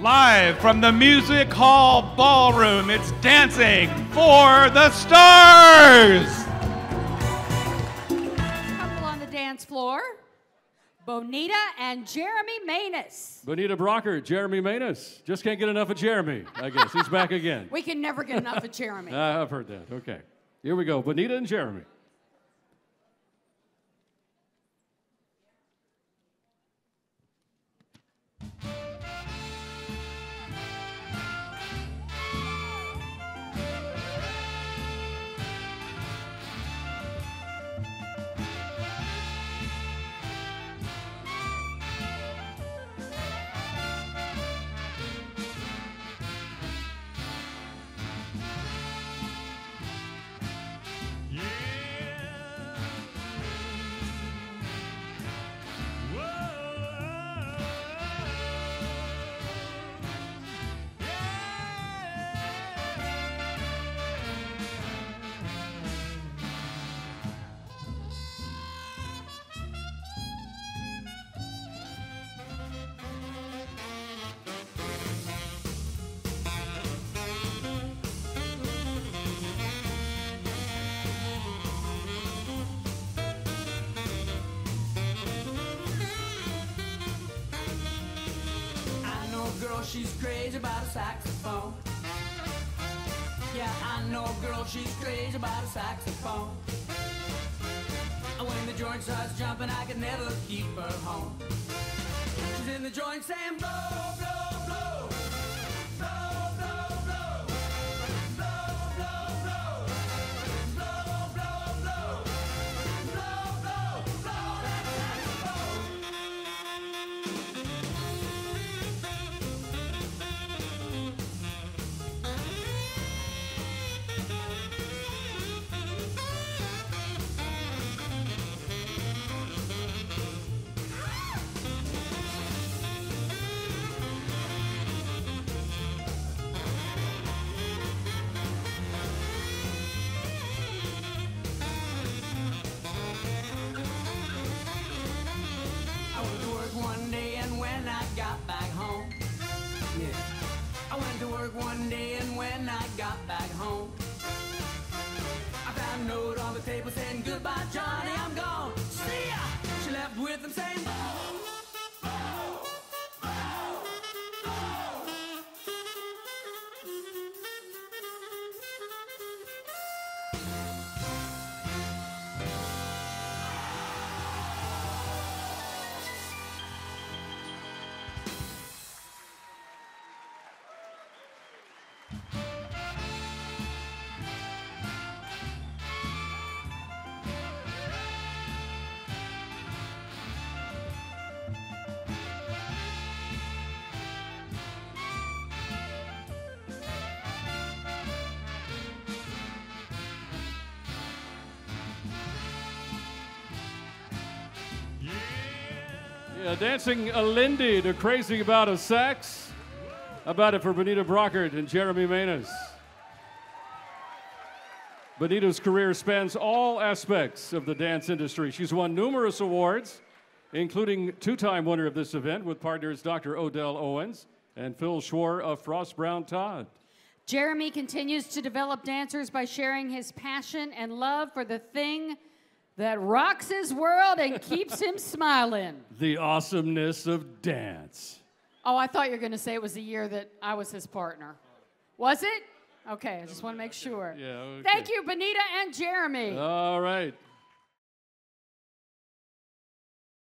Live from the Music Hall Ballroom, it's Dancing for the Stars! Couple on the dance floor, Bonita and Jeremy Mainous. Bonita Brockert, Jeremy Mainous. Just can't get enough of Jeremy, I guess. He's back again. We can never get enough of Jeremy. I've heard that. Okay. Here we go, Bonita and Jeremy. She's crazy about a saxophone. Yeah, I know a girl, she's crazy about a saxophone. When the joint starts jumping, I can never keep her home. She's in the joint saying, blow, blow, blow. Yeah, dancing Lindy to Crazy Bout A Sax. How about it for Bonita Brockert and Jeremy Mainous? Bonita's career spans all aspects of the dance industry. She's won numerous awards, including two-time winner of this event with partners Dr. Odell Owens and Phil Schwarz of Frost Brown Todd. Jeremy continues to develop dancers by sharing his passion and love for the thing that rocks his world and keeps him smiling. The awesomeness of dance. Oh, I thought you were going to say it was the year that I was his partner. Was it? Okay, I just want to make sure. Yeah, okay. Thank you, Bonita and Jeremy. All right.